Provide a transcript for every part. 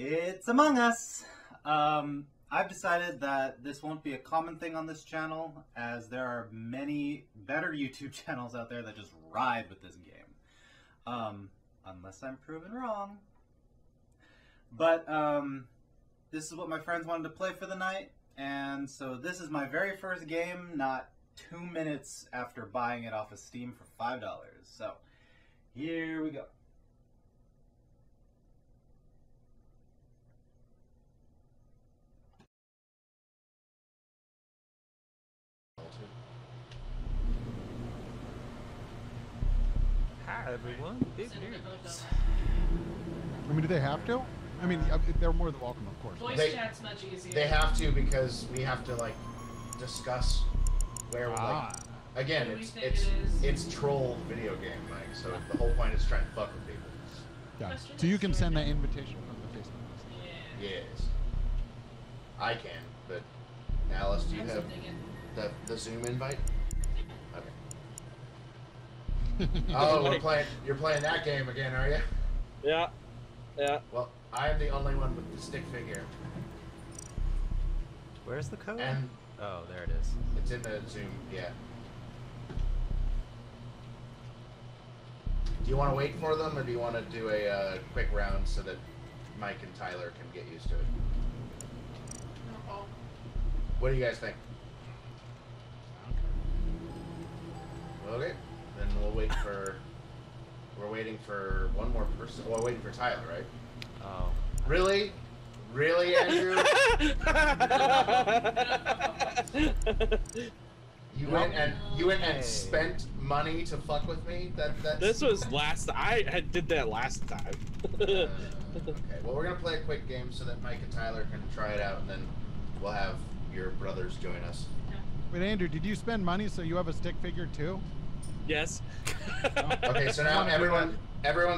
It's Among Us! I've decided that this won't be a common thing on this channel, as there are many better YouTube channels out there that just ride with this game. Unless I'm proven wrong. But this is what my friends wanted to play for the night, and so this is my very first game, not 2 minutes after buying it off of Steam for $5. So, here we go. Hi everyone, big news. I mean, do they have to? I mean, they're more than welcome, of course. Voice chat's much easier. They have to because we have to like discuss where we're like. Again, it's troll video game, like, so the whole point is trying to fuck with people. Yeah. So you can send that invitation from the Facebook message. Yeah. Yes, I can. But Alice, do you have the Zoom invite? Oh, you're playing that game again, are you? Yeah. Yeah. Well, I am the only one with the stick figure. Where's the code? And oh, there it is. It's in the Zoom, yeah. Do you want to wait for them, or do you want to do a quick round so that Mike and Tyler can get used to it? Uh-oh. What do you guys think? Okay. Then we'll wait for. We're waiting for one more person. We're waiting for Tyler, right? Oh. Really? Really, Andrew? you went and spent money to fuck with me. This was last. I did that last time. Okay. Well, we're gonna play a quick game so that Mike and Tyler can try it out, and then we'll have your brothers join us. Wait, Andrew, did you spend money so you have a stick figure too? Yes. Okay, so now everyone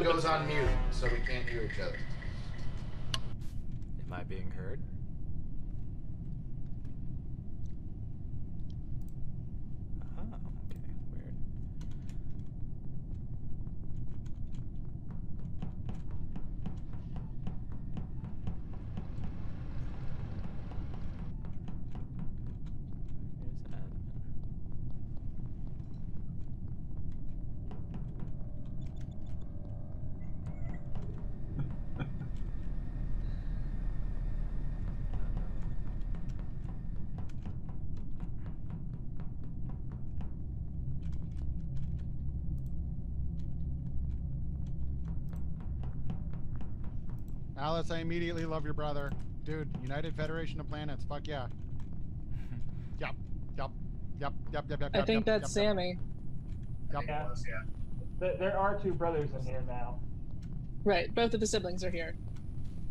goes on mute, so we can't hear each other. Am I being heard? Oh, okay, weird. Alice, I immediately love your brother. Dude, United Federation of Planets, fuck yeah. Yep. I think that's Sammy. Yep. Yeah. There are two brothers in here now. Right, both of the siblings are here.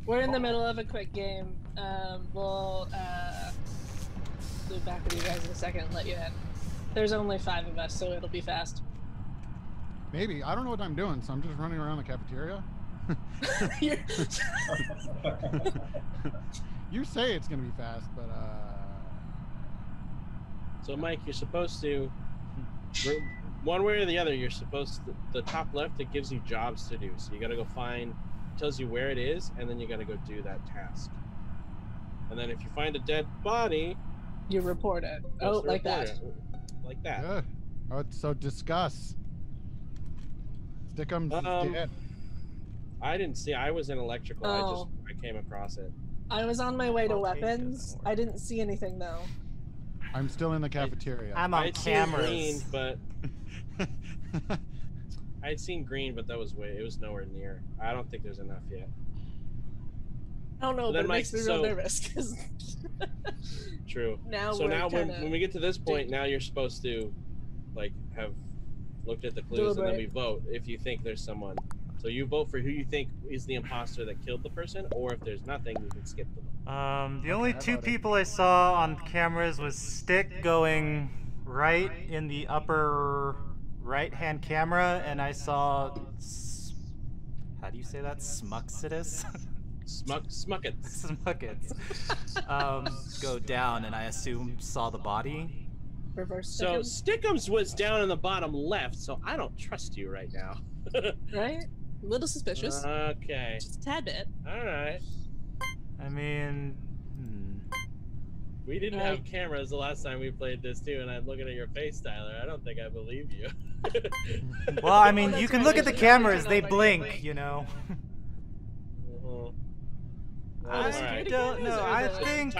We're in the middle of a quick game. We'll move back with you guys in a second and let you in. There's only 5 of us, so it'll be fast. Maybe. I don't know what I'm doing, so I'm just running around the cafeteria. You say it's gonna be fast, but so Mike, you're supposed to one way or the other. You're supposed to, the top left, it gives you jobs to do, so you gotta go find, tells you where it is, and then you gotta go do that task, and then if you find a dead body you report it. Oh, like that. Like that. Yeah. Oh, so discuss. Stick 'em dead. I didn't see. I was in electrical. Oh. I came across it. I was on my way to weapons. I didn't see anything though. I'm still in the cafeteria. I'm on cameras. Green, but I'd seen green, but that was way. It was nowhere near. I don't think there's enough yet. I don't know, but it makes me real nervous. Cause true. Now so now when we get to this point, now you're supposed to, like, have looked at the clues and then we vote if you think there's someone. So you vote for who you think is the imposter that killed the person, or if there's nothing, you can skip the vote. The only two people I saw on cameras was Stick going right in the upper right-hand camera, and I saw... How do you say that? Smuxitus? Smuckets. Smuckets. Go down, and I assume saw the body. Reverse Stickums. So Stickums was down in the bottom left, so I don't trust you right now. Right? A little suspicious. Okay. Just a tad bit. All right. I mean... We didn't have cameras the last time we played this, too, and I'm looking at your face, Tyler. I don't think I believe you. Well, I mean, you can look at the cameras. They blink, you know. I don't know. I think...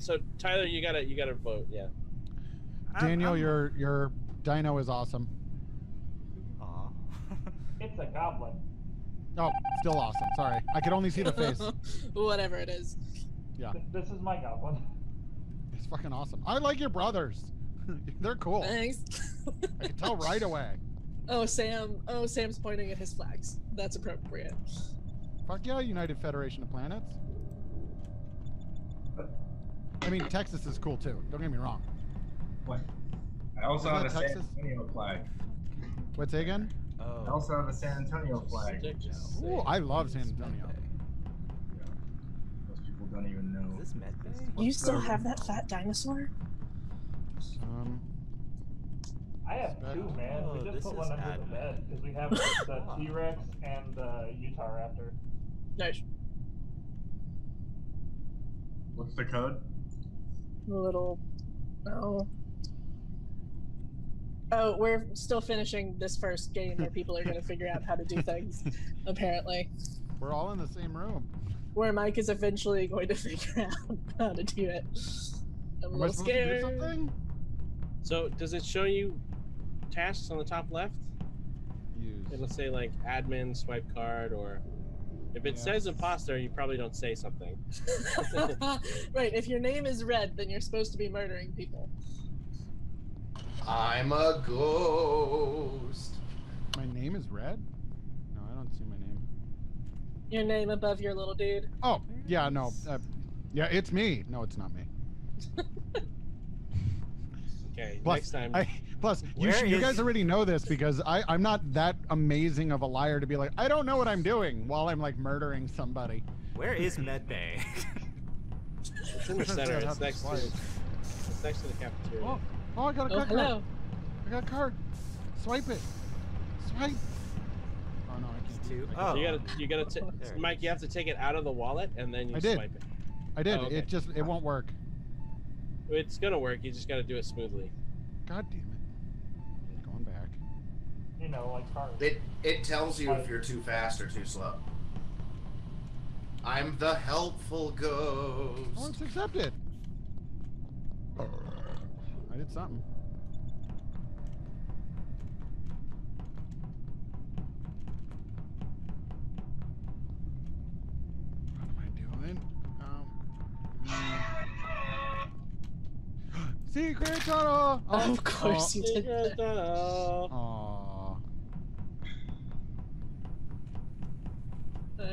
So, Tyler, you gotta vote, yeah. Daniel, your dino is awesome. Aw. It's a goblin. Oh, still awesome. Sorry. I could only see the face. Whatever it is. Yeah. This is my goblin. It's fucking awesome. I like your brothers. They're cool. Thanks. I can tell right away. Oh, Sam. Oh, Sam's pointing at his flags. That's appropriate. Fuck yeah, United Federation of Planets. I mean, Texas is cool, too. Don't get me wrong. What? I also have a San Antonio flag. What's that again? Oh. I also have a San Antonio flag. Ooh, I love San Antonio. Yeah. Most people don't even know. Is this MedBay? You still have that fat dinosaur? I have two, man. We just put one under the bed because we have the T-Rex and the Utah Raptor. Nice. What's the code? A little... no. Oh, we're still finishing this first game where people are going to figure out how to do things, apparently. We're all in the same room. Where Mike is eventually going to figure out how to do it. I'm a little scared. Am I supposed to do something? So, does it show you tasks on the top left? Use. It'll say, like, admin, swipe card, or... If it says imposter, you probably don't say something. Right, if your name is red, then you're supposed to be murdering people. I'm a ghost. My name is red? No, I don't see my name. Your name above your little dude. Oh, yeah, no. Yeah, it's me. No, it's not me. Okay, plus, next time. Plus, you guys already know this because I'm not that amazing of a liar to be like, I don't know what I'm doing while I'm like murdering somebody. Where is MedBay? It's in the center. It's next to the cafeteria. Oh. Oh, I got a card. I got a card. Swipe it. Swipe. Oh no, I can't do it. Oh. You gotta Mike, you have to take it out of the wallet and then you swipe it. I did. Oh, okay. It won't work. It's gonna work. You just gotta do it smoothly. God damn it. Going back. You know, like cards. It tells you if you're too fast or too slow. I'm the helpful ghost. Oh, it's accepted. I did something. What am I doing? Secret tunnel! Oh, of course you did. Secret tunnel. Aww.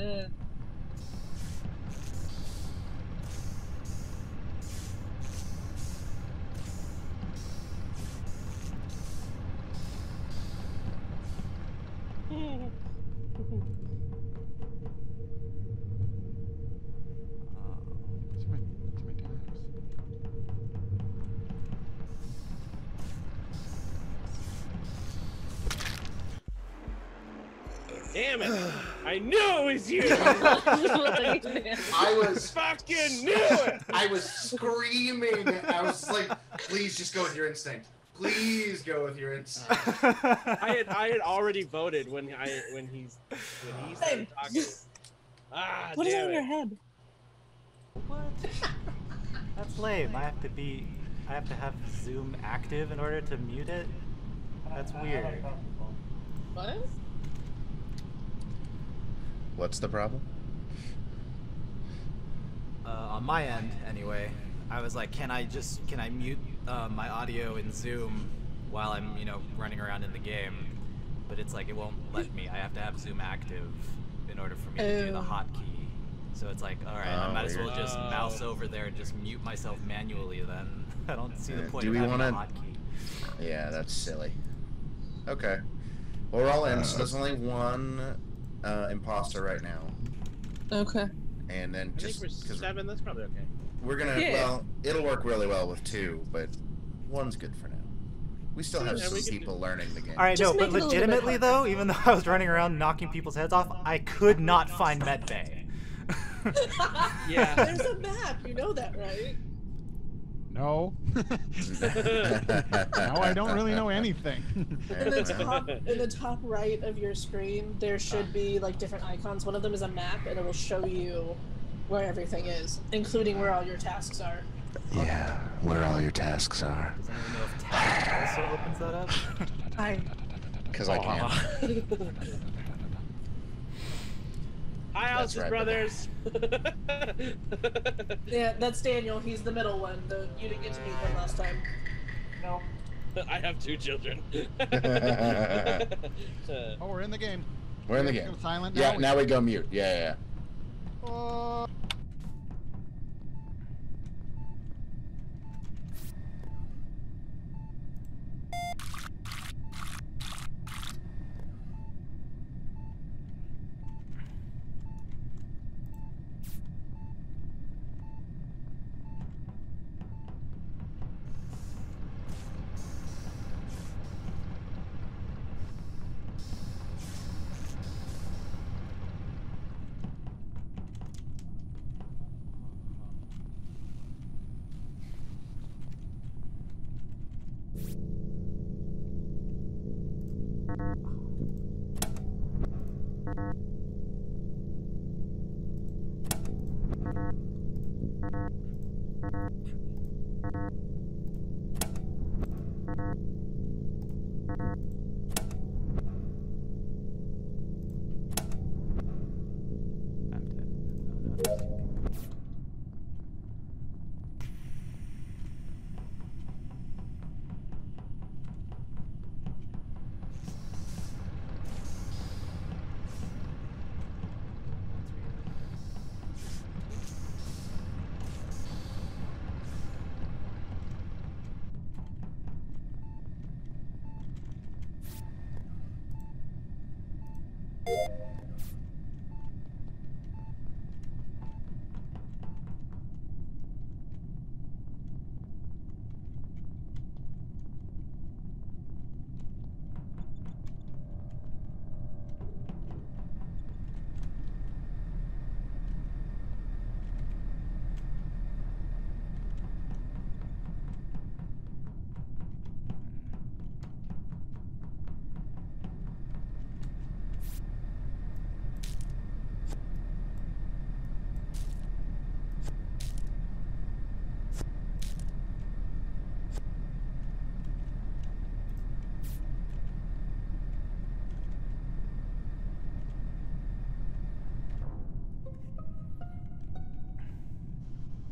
Damn it! I knew it was you! I fucking knew it! I was screaming. I was like, please just go with your instinct. Please go with your instinct. I had already voted when he started talking. Ah, what is on your head? What? That's lame. I have to have Zoom active in order to mute it. That's weird. What? What's the problem? On my end, anyway, I was like, can I mute my audio in Zoom while I'm, you know, running around in the game? But it's like it won't let me. I have to have Zoom active in order for me to do the hotkey. So it's like, all right, I might as well just mouse over there and just mute myself manually. Then I don't see the point of having a hotkey. Yeah, that's silly. Okay, well, we're all in. So there's only one. Imposter right now. Okay. And then just because seven, that's probably okay. We're gonna well, it'll work really well with two, but one's good for now. We still have some people learning the game. All right, just no, but legitimately though, even though I was running around knocking people's heads off, I could not find MedBay. Yeah. There's a map. You know that, right? No. No, I don't really know anything. In the top right of your screen, there should be like different icons. One of them is a map, and it will show you where everything is, including where all your tasks are. Yeah, where all your tasks are. Does anyone know if task also opens that up? Because I can. Hi, Houses right, Brothers. Yeah, that's Daniel. He's the middle one. You didn't get to meet him last time. No. I have two children. Oh, we're in the game. We're in the game. Silent now. Yeah, now we go mute. Yeah, yeah.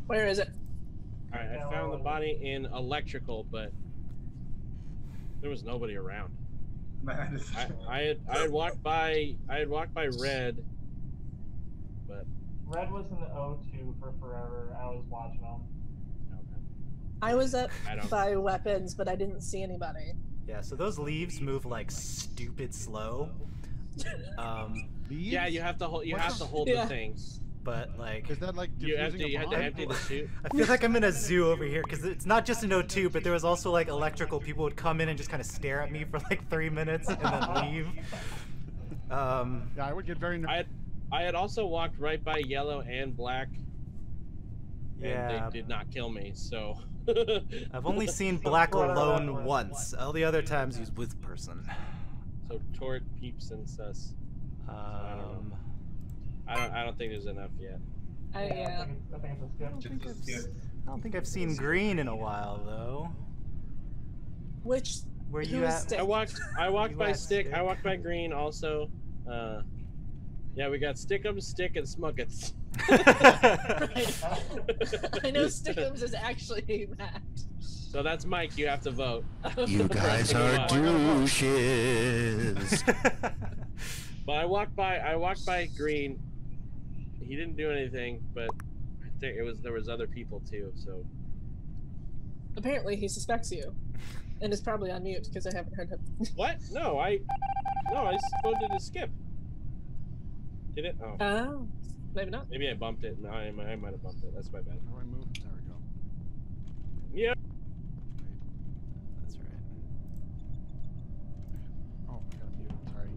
Where is it? All right, I found the body in electrical, but there was nobody around. Man, I had walked by Red, but Red was in the O2 for forever. I was watching him. Okay. I was up by weapons, but I didn't see anybody. Yeah, so those leaves move like stupid slow. Yeah, you have to hold the things. But like, is that like you have to empty the chute? I feel like I'm in a zoo over here because it's not just an O2, but there was also like electrical. People would come in and just kind of stare at me for like 3 minutes and then leave. Yeah, I would get very nervous. I had also walked right by Yellow and Black. Yeah, and they did not kill me. So I've only seen Black alone once. All the other times he's with person. So Torque peeps and sus. So I don't know. I don't think there's enough yet. Yeah. I don't think I've seen green in a while though. Which? Where you at? Stick? I walked by stick. I walked by green also. Yeah, we got Stickums, Stick, and Smuckets. I know Stickums is actually Matt. So that's Mike. You have to vote. You guys are douches. But I walked by Green. He didn't do anything, but I think there was other people too. So apparently he suspects you, and is probably on mute because I haven't heard him. What? No, I voted to skip. Did it? Oh. Oh, maybe not. Maybe I bumped it. No, I might have bumped it. That's my bad. How do I move? There we go. Yeah. That's right. Oh, I got muted. Sorry.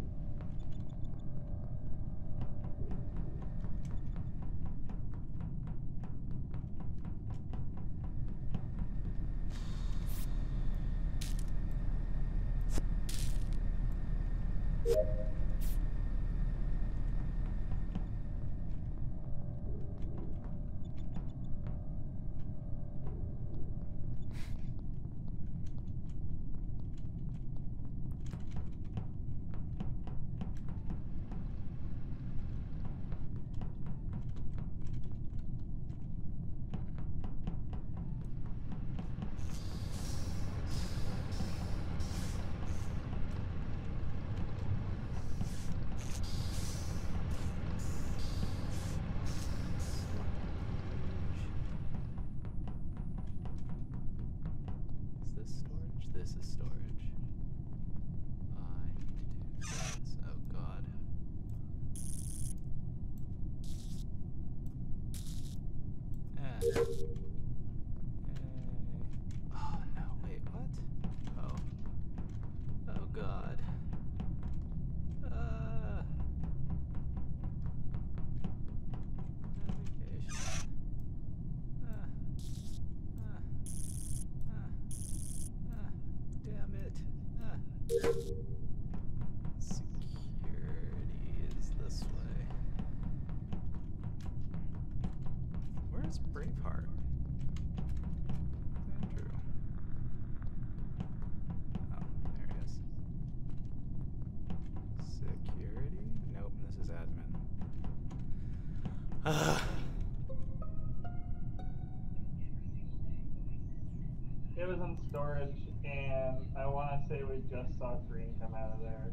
It was in storage, and I want to say we just saw green come out of there.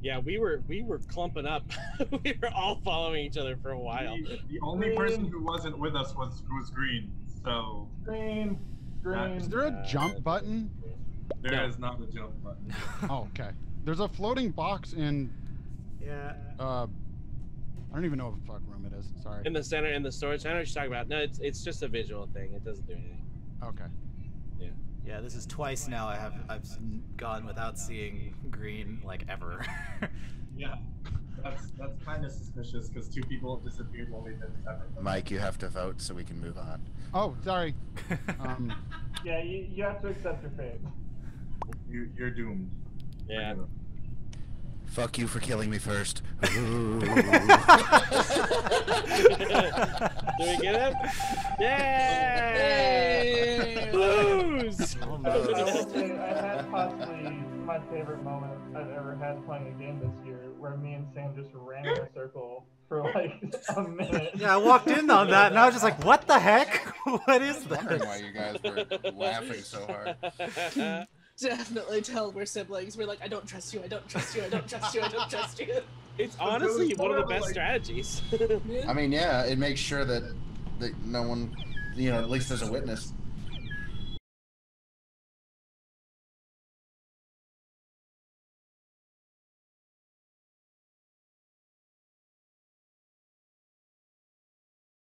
Yeah, we were clumping up. We were all following each other for a while. The only person who wasn't with us was green. So green. Is there a jump button? There is not a jump button. Oh, okay. There's a floating box in. Yeah. I don't even know what fuck room it is. Sorry. In the center, in the storage. I know what you're talking about. No, it's just a visual thing. It doesn't do anything. Okay. Yeah. Yeah. This is twice now. I've gone without seeing green like ever. Yeah. That's kind of suspicious because two people have disappeared while we've been separate. Mike, you have to vote so we can move on. Oh, sorry. Yeah, you have to accept your fate. You're doomed. Yeah. Fuck you for killing me first. Did we get it? Yay! Lose! Oh, no. I will say I had possibly my favorite moment I've ever had playing a game this year, where me and Sam just ran in a circle for like a minute. Yeah, I walked in on that and I was just like, what the heck? What is that? I was wondering why you guys were laughing so hard. Definitely tell we're siblings. We're like, I don't trust you, I don't trust you, I don't trust you, I don't trust you. It's honestly one of the best strategies. I mean, yeah, it makes sure that no one, you know, at least there's a witness.